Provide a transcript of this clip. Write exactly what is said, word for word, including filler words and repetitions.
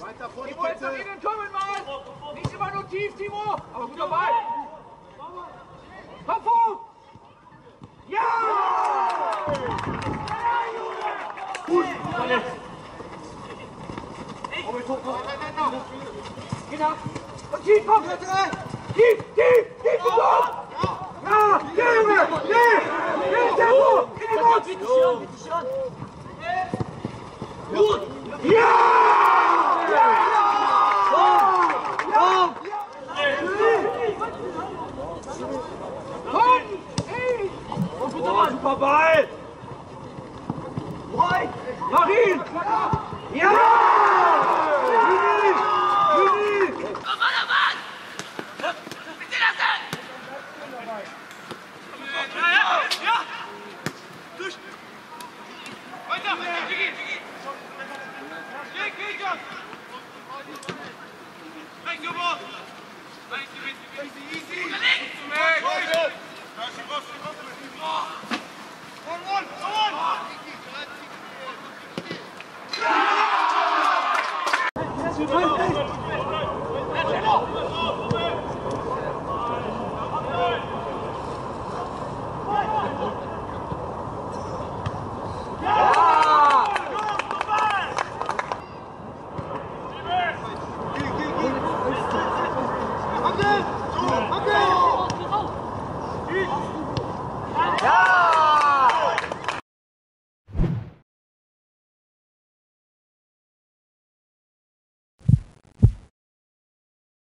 Weiter vor Timo, jetzt in den Tunnel mal! Nicht immer nur tief, Timo! Aber guter Ball! Komm vor! Ja! Gut, verletzt! Oh, ich guck mal! Geh nach! Und tief, komm! Tief, tief, tief, komm! Ja, Junge! Nee! Nee, Tempo! In den Mund! Bitte schon, bitte schon! Gut! Ja! Ja! Ja! Ja! Komm! Ey! Und guter Mann! Super Ball! Marin! Ja! Juri! Juri! Komm, Alter, Mann! Wie sieht das denn? Ja, ja, ja! Durch! Weiter, weiter, Juri! Weg, weg, Jungs! Weg, Jungs! Easy, easy! Weg! Komm on, komm on! Ja!